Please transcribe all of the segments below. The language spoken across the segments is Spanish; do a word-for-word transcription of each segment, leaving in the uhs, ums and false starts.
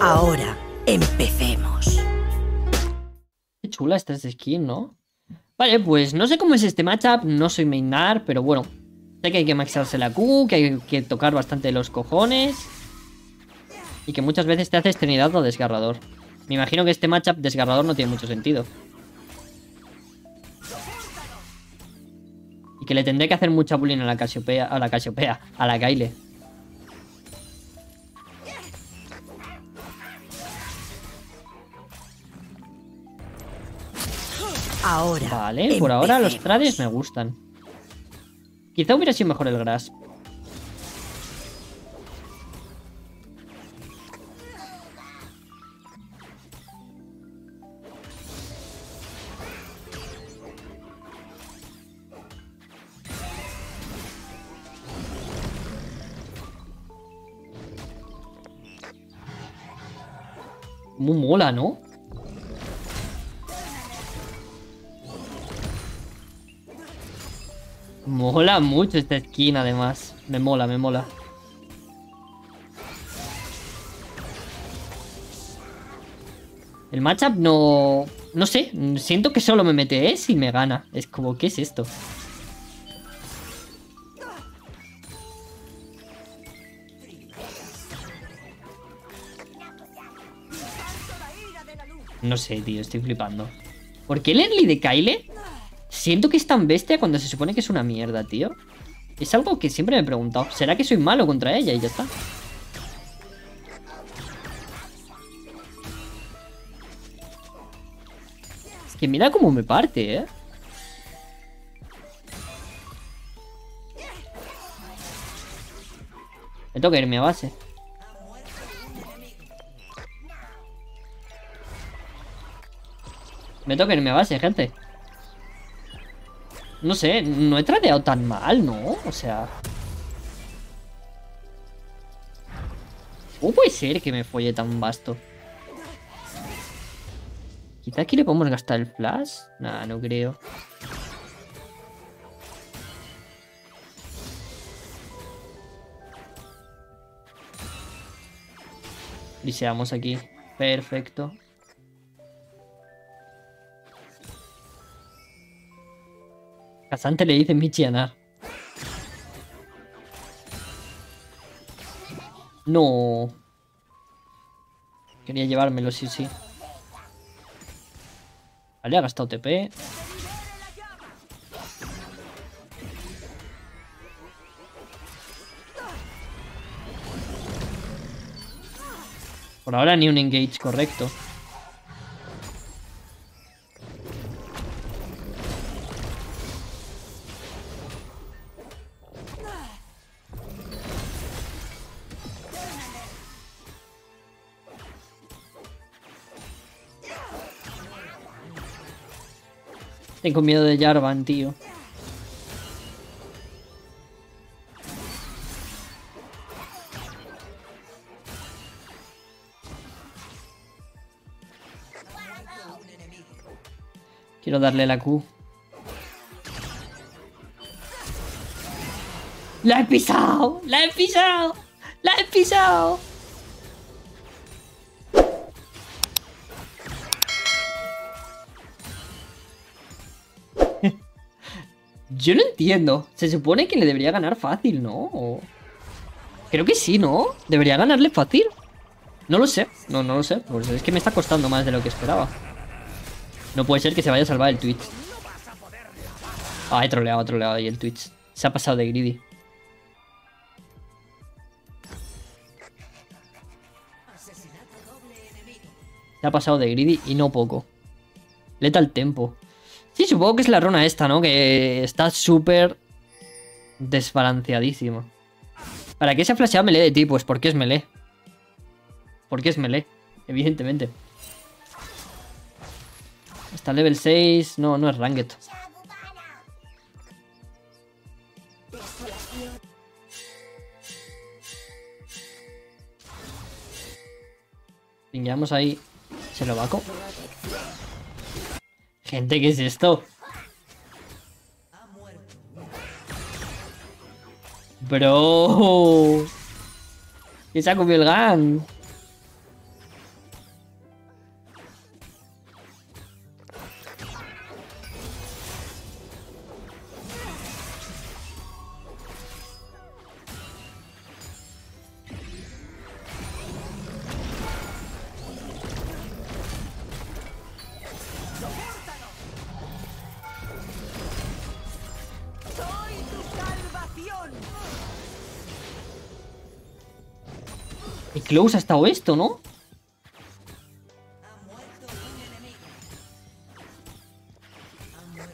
Ahora, empecemos. Qué chula esta skin, ¿no? Vale, pues no sé cómo es este matchup, no soy main G N A R, pero bueno, sé que hay que maxearse la Q, que hay que tocar bastante los cojones y que muchas veces te haces Trinidad o Desgarrador. Me imagino que este matchup Desgarrador no tiene mucho sentido y que le tendré que hacer mucha bullying a la Casiopea, a la Casiopea, a la Gaile. Ahora, vale, empecemos. Por ahora los trades me gustan. Quizá hubiera sido mejor el Grass. Muy mola, ¿no? Mola mucho esta esquina, además. Me mola, me mola. El matchup no... No sé, siento que solo me mete ese y me gana. Es como, ¿qué es esto? No sé, tío, estoy flipando. ¿Por qué el early de Kayle? Siento que es tan bestia cuando se supone que es una mierda, tío. Es algo que siempre me he preguntado. ¿Será que soy malo contra ella? Y ya está. Es que mira cómo me parte, ¿eh? Me tengo que irme a base. Me tengo que irme a base, gente. No sé, no he tradeado tan mal, ¿no? O sea... ¿Cómo puede ser que me folle tan vasto? Quizá aquí le podemos gastar el flash. Nah, no creo. Y seamos aquí. Perfecto. Casante le dice Michi a Nar. No. Quería llevármelo, sí, sí. Vale, ha gastado T P. Por ahora ni un engage correcto. Tengo miedo de Jarvan, tío. Quiero darle la Q. ¡La he pisado! ¡La he pisado! ¡La he pisado! Yo no entiendo. Se supone que le debería ganar fácil, ¿no? O... Creo que sí, ¿no? Debería ganarle fácil. No lo sé. No, no lo sé. Pues es que me está costando más de lo que esperaba. No puede ser que se vaya a salvar el Twitch. Ah, he troleado, he troleado ahí el Twitch. Se ha pasado de greedy. Se ha pasado de greedy y no poco. Lethal tempo. Sí, supongo que es la runa esta, ¿no? Que está súper desbalanceadísima. ¿Para qué se ha flasheado melee de ti? Pues porque es melee. Porque es melee, evidentemente. Está level seis. No, no es ranked. Pingamos ahí. Se lo vaco. Gente, ¿qué es esto? Bro. ¿Qué se ha comido el G A N? Y close ha estado esto, ¿no?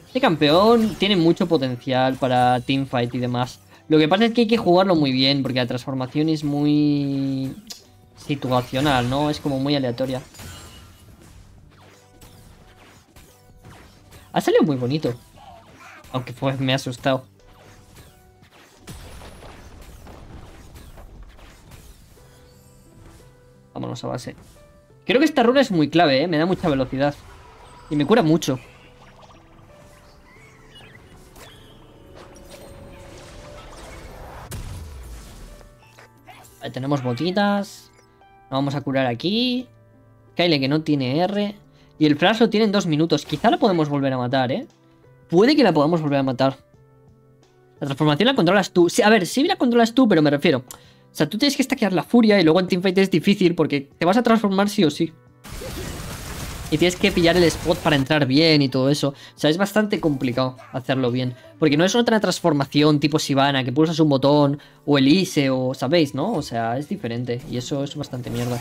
Este campeón tiene mucho potencial para teamfight y demás. Lo que pasa es que hay que jugarlo muy bien, porque la transformación es muy situacional, ¿no? Es como muy aleatoria. Ha salido muy bonito. Aunque pues me ha asustado. Vámonos a base. Creo que esta runa es muy clave, ¿eh? Me da mucha velocidad. Y me cura mucho. Vale, tenemos botitas. Nos vamos a curar aquí. Kyle, que no tiene R. Y el flash lo tiene en dos minutos. Quizá la podemos volver a matar, ¿eh? Puede que la podamos volver a matar. La transformación la controlas tú. Sí, a ver, sí la controlas tú, pero me refiero. O sea, tú tienes que stackear la furia y luego en teamfight es difícil porque te vas a transformar sí o sí. Y tienes que pillar el spot para entrar bien y todo eso. O sea, es bastante complicado hacerlo bien. Porque no es otra transformación tipo Sivana, que pulsas un botón, o Elise, o sabéis, ¿no? O sea, es diferente. Y eso es bastante mierda.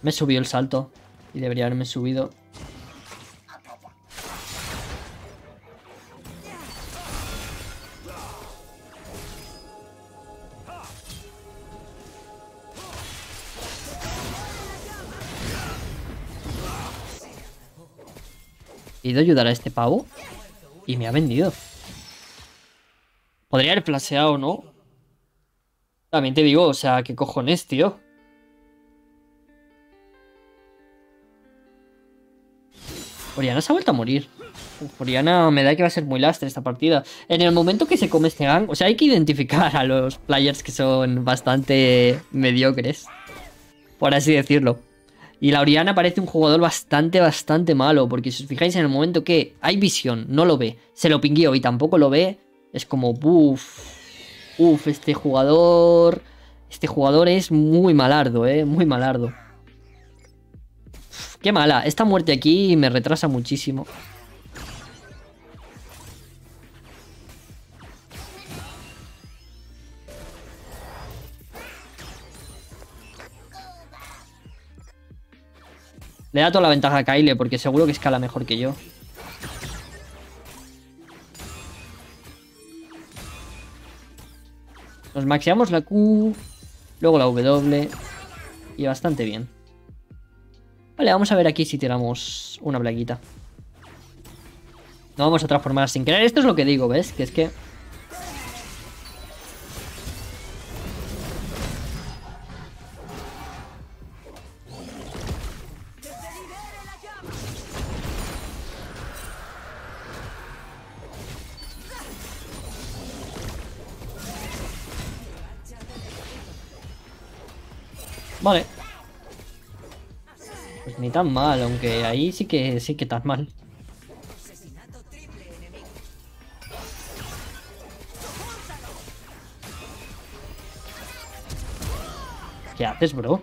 Me subió el salto. Y debería haberme subido. He ido a ayudar a este pavo y me ha vendido. Podría haber flasheado, ¿no? También te digo, o sea, ¿qué cojones, tío? Oriana se ha vuelto a morir. Oriana me da que va a ser muy lastre esta partida. En el momento que se come este gank, o sea, hay que identificar a los players que son bastante mediocres, por así decirlo. Y la Oriana parece un jugador bastante, bastante malo. Porque si os fijáis, en el momento que hay visión, no lo ve. Se lo pingueó y tampoco lo ve. Es como, uff. Uff, este jugador... Este jugador es muy malardo, eh. Muy malardo. Uf, qué mala. Esta muerte aquí me retrasa muchísimo. Le da toda la ventaja a Kyle porque seguro que escala mejor que yo. Nos maxeamos la Q, luego la W y bastante bien. Vale, vamos a ver aquí si tiramos una plaguita. No vamos a transformar sin querer. Esto es lo que digo, ¿ves? Que es que... Vale. Pues ni tan mal, aunque ahí sí que sí que tan mal. ¿Qué haces, bro?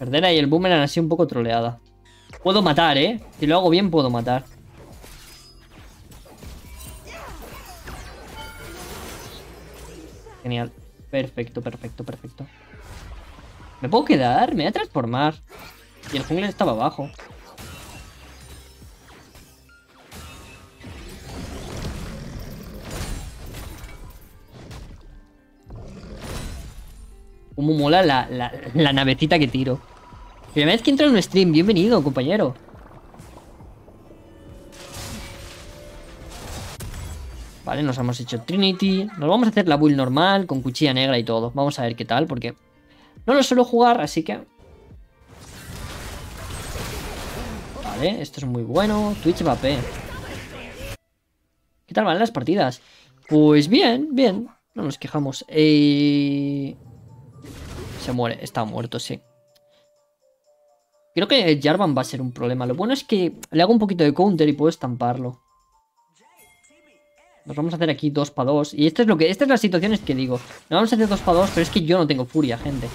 Perder ahí el boomerang así un poco troleada. Puedo matar, ¿eh? Si lo hago bien, puedo matar. Genial. Perfecto, perfecto, perfecto. ¿Me puedo quedar? Me voy a transformar. Y el jungler estaba abajo. Cómo mola la, la, la navecita que tiro. Primera vez que entro en un stream, bienvenido, compañero. Vale, nos hemos hecho Trinity. Nos vamos a hacer la build normal, con cuchilla negra y todo. Vamos a ver qué tal, porque no lo suelo jugar, así que... Vale, esto es muy bueno. Twitch va a P. ¿Qué tal van las partidas? Pues bien, bien. No nos quejamos. Eh... Se muere, está muerto, sí. Creo que Jarvan va a ser un problema. Lo bueno es que le hago un poquito de counter y puedo estamparlo. Nos vamos a hacer aquí dos para dos. Y esto es lo que, esta es las situaciones que digo. Nos vamos a hacer dos para dos, pero es que yo no tengo furia, gente.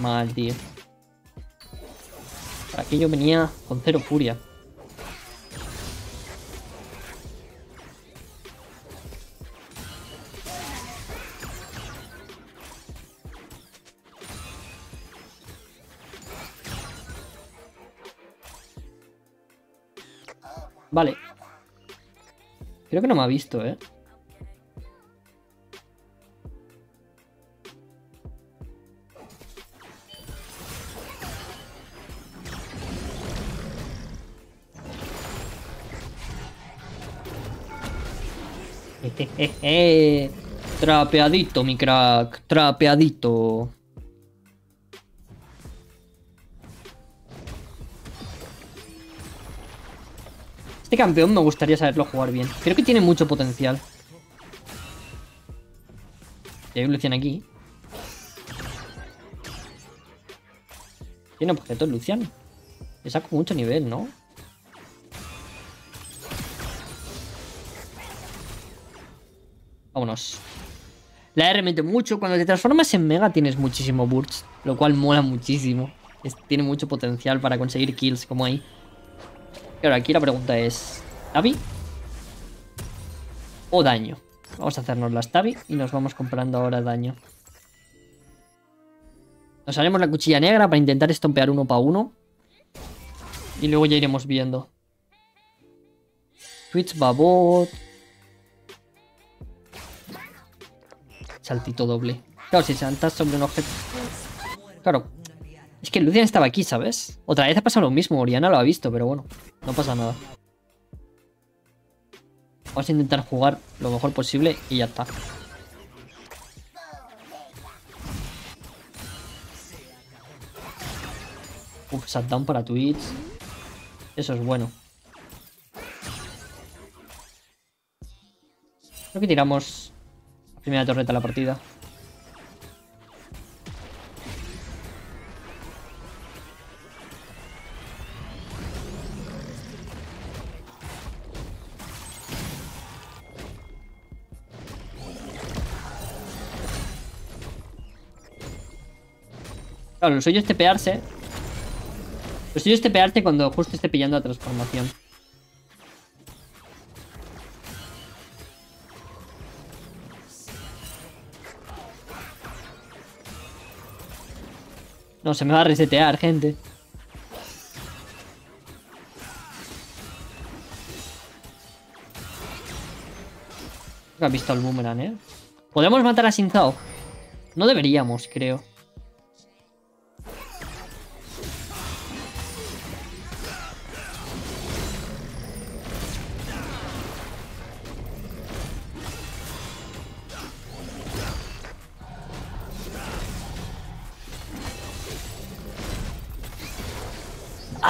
Mal, tío. Aquí yo venía con cero furia. Vale. Creo que no me ha visto, ¿eh? Eh, eh, eh. Trapeadito, mi crack. Trapeadito. Este campeón me gustaría saberlo jugar bien. Creo que tiene mucho potencial. Y hay un Lucian aquí. Tiene objetos, Lucian. Le saco mucho nivel, ¿no? Vámonos. La R mete mucho. Cuando te transformas en Mega tienes muchísimo burst, lo cual mola muchísimo. Es, tiene mucho potencial para conseguir kills como ahí. Y ahora aquí la pregunta es... ¿Tabi? ¿O daño? Vamos a hacernos las Tabi y nos vamos comprando ahora daño. Nos haremos la cuchilla negra para intentar estompear uno para uno. Y luego ya iremos viendo. Twitch babot... Saltito doble. Claro, si saltas sobre un objeto. Claro. Es que Lucian estaba aquí, ¿sabes? Otra vez ha pasado lo mismo. Oriana lo ha visto, pero bueno. No pasa nada. Vamos a intentar jugar lo mejor posible y ya está. Uf, shutdown para Twitch. Eso es bueno. Creo que tiramos... Primera torreta de la partida. Claro, lo suyo es tepearse. Lo suyo es tepearte cuando justo esté pillando la transformación. No, se me va a resetear, gente. Creo que ha visto el boomerang, ¿eh? ¿Podemos matar a Sin Zhao? No deberíamos, creo.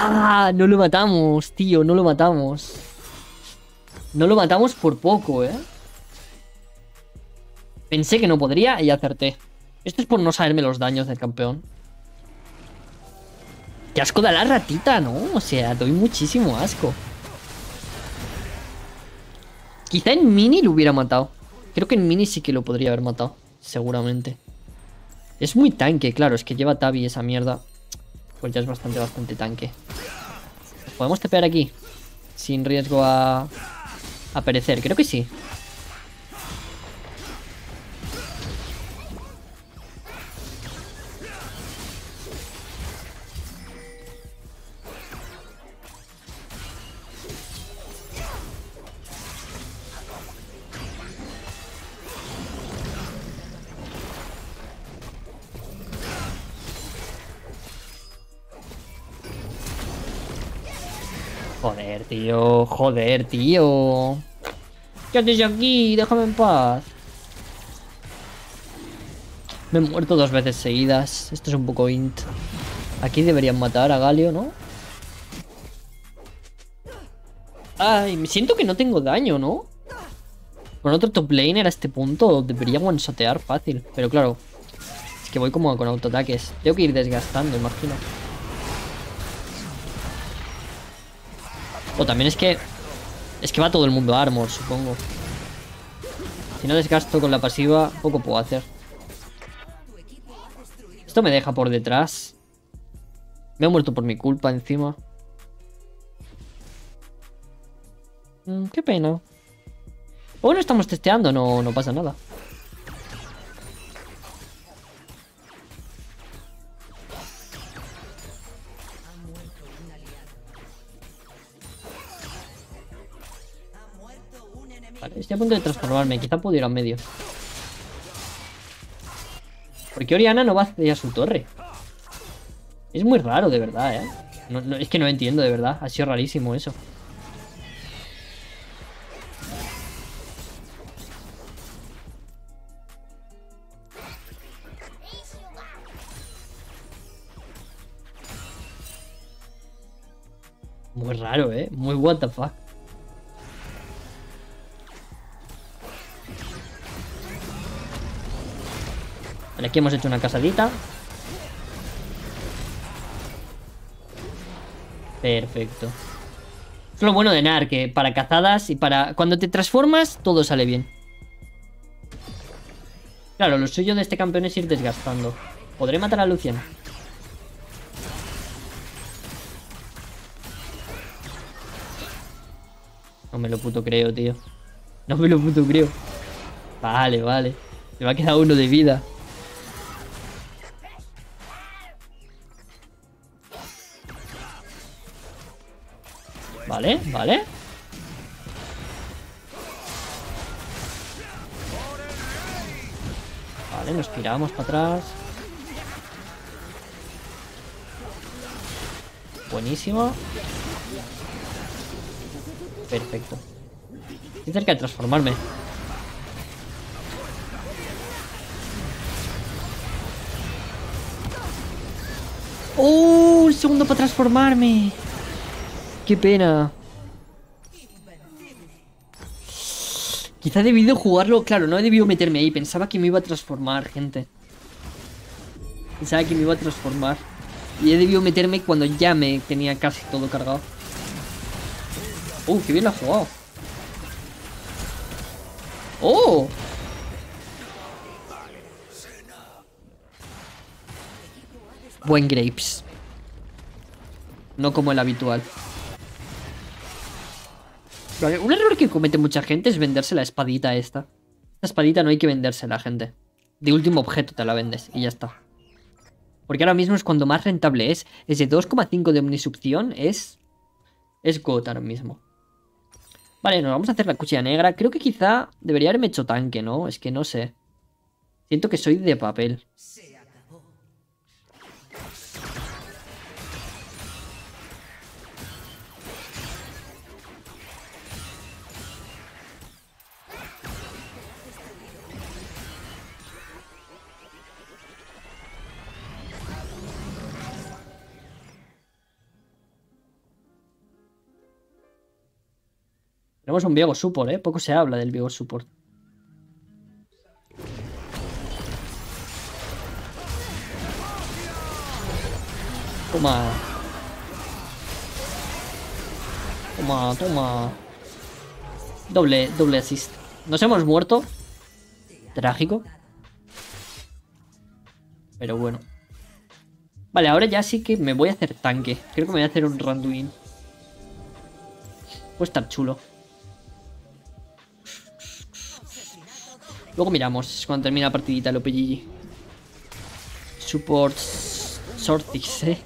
Ah, no lo matamos, tío, no lo matamos. No lo matamos por poco, ¿eh? Pensé que no podría y acerté. Esto es por no saberme los daños del campeón. Qué asco da la ratita, ¿no? O sea, doy muchísimo asco. Quizá en mini lo hubiera matado. Creo que en mini sí que lo podría haber matado, seguramente. Es muy tanque, claro, es que lleva Tabi esa mierda. Pues ya es bastante, bastante tanque. ¿Podemos tepear aquí? Sin riesgo a... A perecer, creo que sí. Joder, tío. Joder, tío. ¿Qué haces aquí? Déjame en paz. Me he muerto dos veces seguidas. Esto es un poco int. Aquí deberían matar a Galio, ¿no? Ay, me siento que no tengo daño, ¿no? Con otro top laner a este punto debería one-shotear fácil. Pero claro, es que voy como con autoataques. Tengo que ir desgastando, imagino. O también es que... Es que va todo el mundo a armor, supongo. Si no desgasto con la pasiva, poco puedo hacer. Esto Esto me deja por detrás. Me he muerto por mi culpa encima. Mm, qué pena. Bueno, estamos testeando, no, no pasa nada. Vale, estoy a punto de transformarme. Quizá puedo ir a medio. ¿Por qué Orianna no va hacia su torre? Es muy raro, de verdad, ¿eh? No, no, es que no entiendo, de verdad. Ha sido rarísimo eso. Muy raro, ¿eh? Muy what the fuck. Vale, aquí hemos hecho una casadita. Perfecto. Es lo bueno de G N A R, que para cazadas y para... Cuando te transformas, todo sale bien. Claro, lo suyo de este campeón es ir desgastando. ¿Podré matar a Luciana? No me lo puto creo, tío. No me lo puto creo. Vale, vale. Me va a quedar uno de vida. Vale, vale. Vale, nos tiramos para atrás. Buenísimo. Perfecto. Estoy cerca de transformarme. ¡Oh! Un segundo para transformarme. ¡Qué pena! Quizá he debido jugarlo... Claro, no he debido meterme ahí. Pensaba que me iba a transformar, gente. Pensaba que me iba a transformar. Y he debido meterme cuando ya me tenía casi todo cargado. ¡Oh, qué bien la ha jugado! ¡Oh! Buen Grapes. No como el habitual. Un error que comete mucha gente es venderse la espadita esta. Esta espadita no hay que vendérsela, gente. De último objeto te la vendes y ya está. Porque ahora mismo es cuando más rentable es. Es de dos coma cinco de omnisucción. Es... Es G O T ahora mismo. Vale, nos vamos a hacer la cuchilla negra. Creo que quizá debería haberme hecho tanque, ¿no? Es que no sé. Siento que soy de papel. Tenemos un Vigor Support, ¿eh? Poco se habla del Vigor Support. Toma. Toma, toma. Doble, doble assist. Nos hemos muerto. Trágico. Pero bueno. Vale, ahora ya sí que me voy a hacer tanque. Creo que me voy a hacer un Randuin. Puede estar chulo. Luego miramos cuando termine la partidita, lo P G G. Support Sortix, eh.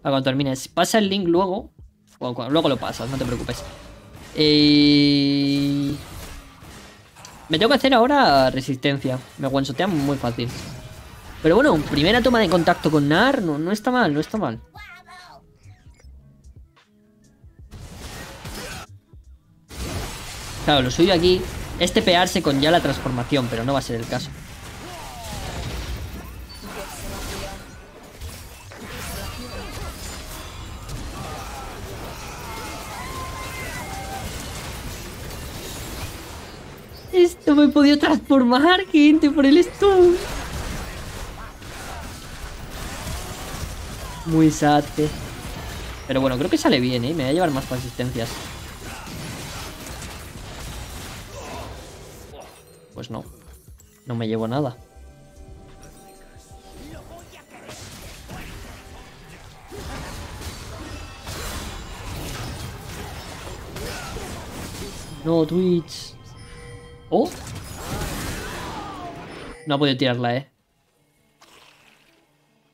Ah, cuando termines. Pasa el link luego. Bueno, cuando, luego lo pasas, no te preocupes. Eh... Me tengo que hacer ahora resistencia. Me guansotean muy fácil. Pero bueno, primera toma de contacto con G N A R. No, no está mal, no está mal. Claro, lo suyo aquí. Este pearse con ya la transformación, pero no va a ser el caso. Esto me he podido transformar, gente, por el stun. Muy sad. Pero bueno, creo que sale bien, ¿eh? Me voy a llevar más consistencias. Pues no, no me llevo nada. No, Twitch. Oh. No ha podido tirarla, eh.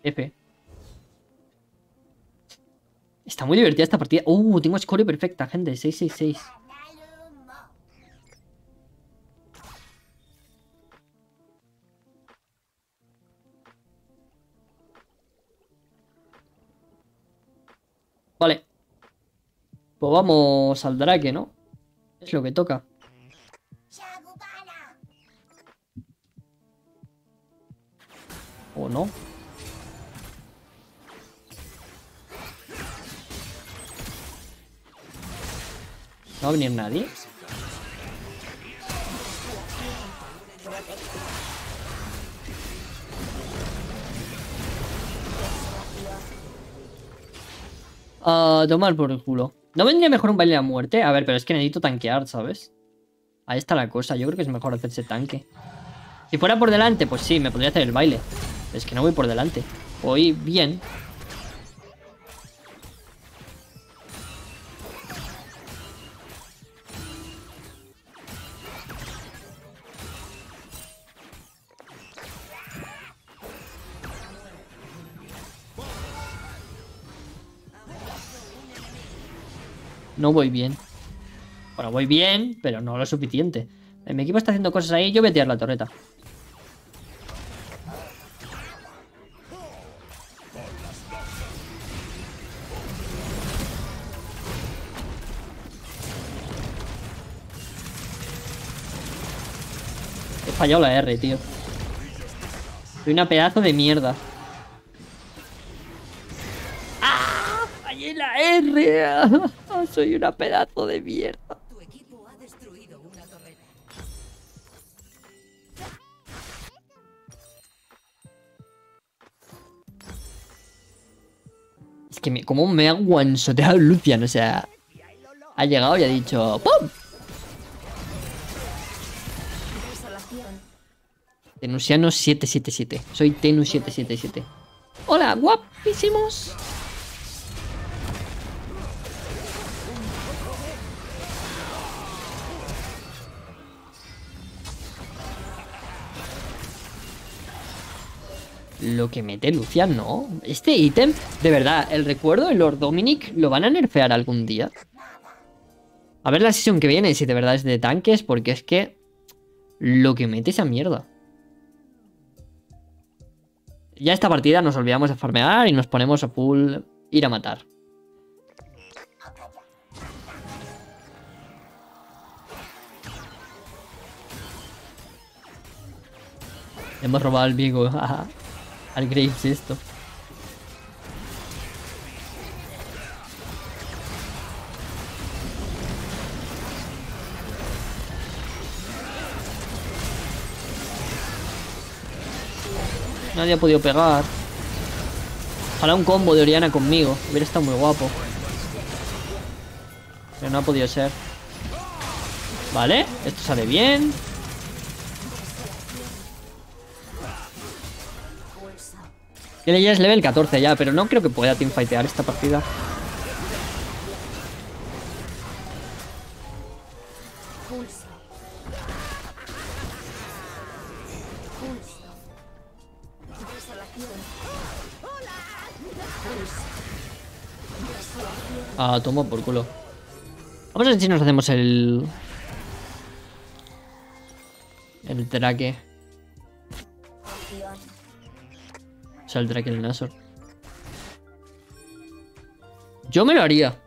F. Está muy divertida esta partida. Uh, tengo score perfecta, gente. seis seis seis. Vale. Pues vamos al drake, ¿no? Es lo que toca. ¿O no? ¿No va a venir nadie? A uh, tomar por el culo. ¿No vendría mejor un baile de la muerte? A ver, pero es que necesito tanquear, ¿sabes? Ahí está la cosa. Yo creo que es mejor hacerse tanque. Si fuera por delante, pues sí, me podría hacer el baile. Pero es que no voy por delante. Voy bien. No voy bien. Bueno, voy bien, pero no lo suficiente. Mi equipo está haciendo cosas ahí. Yo voy a tirar la torreta. He fallado la R, tío. Soy una pedazo de mierda. ¡Ah! ¡Fallé la R! Soy una pedazo de mierda. Tu equipo ha destruido una torreta. Es que me, como me ha guansoteado Lucian, o sea, ha llegado y ha dicho ¡pum! Tenusiano siete siete siete. Soy Tenu siete siete siete. Hola, guapísimos. Lo que mete Lucian, ¿no? Este ítem, de verdad, el recuerdo de Lord Dominic lo van a nerfear algún día. A ver la sesión que viene, si de verdad es de tanques, porque es que lo que mete esa mierda. Ya esta partida nos olvidamos de farmear y nos ponemos a full ir a matar. Hemos robado al Vigo, ajá. Al Graves esto. Nadie ha podido pegar. Ojalá un combo de Oriana conmigo. Hubiera estado muy guapo. Pero no ha podido ser. Vale, esto sale bien. Él ya es level catorce ya, pero no creo que pueda teamfightear esta partida. Ah, tomo por culo. Vamos a ver si nos hacemos el... el traque. Saldrá que el Nasor. Yo me lo haría.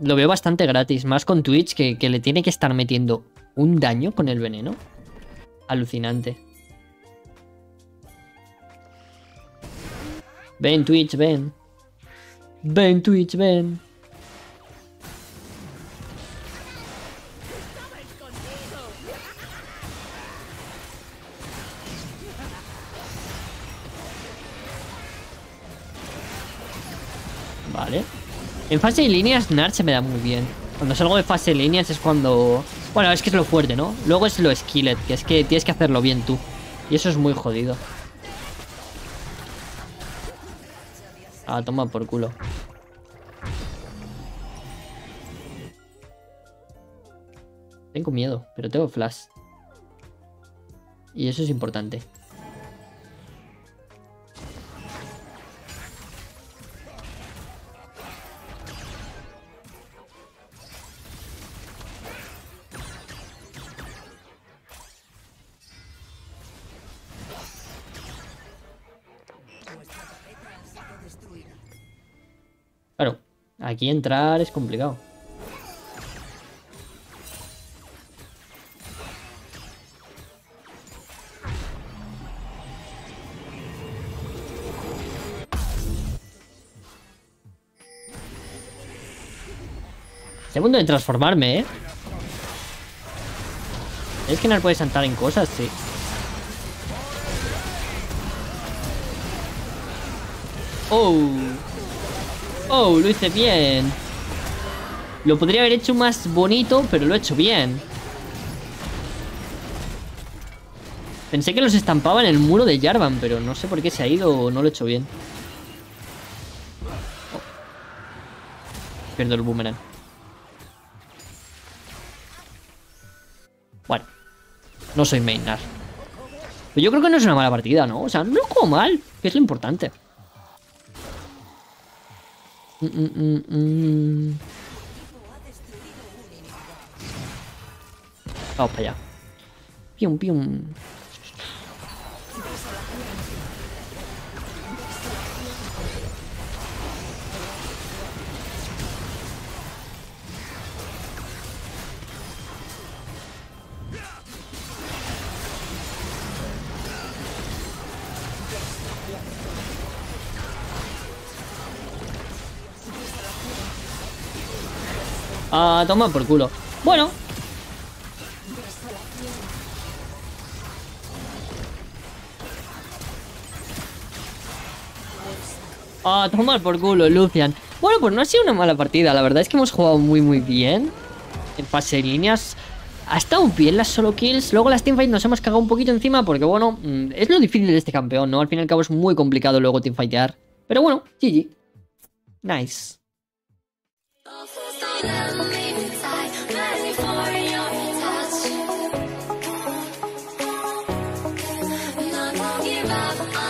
Lo veo bastante gratis. Más con Twitch que, que le tiene que estar metiendo un daño con el veneno. Alucinante. Ven Twitch, ven. Ven Twitch, ven. Vale. En fase de líneas, Gnar se me da muy bien. Cuando salgo de fase de líneas es cuando... Bueno, es que es lo fuerte, ¿no? Luego es lo skillet, que es que tienes que hacerlo bien tú. Y eso es muy jodido. Ah, toma por culo. Tengo miedo, pero tengo flash. Y eso es importante. Claro, aquí entrar es complicado. Segundo de transformarme, ¿eh? Es que no puede saltar en cosas, sí. Oh. Oh, lo hice bien. Lo podría haber hecho más bonito, pero lo he hecho bien. Pensé que los estampaba en el muro de Jarvan, pero no sé por qué se ha ido o no lo he hecho bien. Oh. Pierdo el boomerang. Bueno, no soy main G N A R. Pero yo creo que no es una mala partida, ¿no? O sea, no juego mal, que es lo importante. Mm, mm, mm, mm. Vamos para allá. Pium, pium. Ah, toma por culo. Bueno. Ah, toma por culo, Lucian. Bueno, pues no ha sido una mala partida. La verdad es que hemos jugado muy, muy bien. En fase de líneas ha estado bien las solo kills. Luego las teamfights nos hemos cagado un poquito encima porque, bueno, es lo difícil de este campeón, ¿no? Al fin y al cabo es muy complicado luego teamfightear. Pero bueno, G G. Nice. Love me inside, ready for your touch. No, don't give up.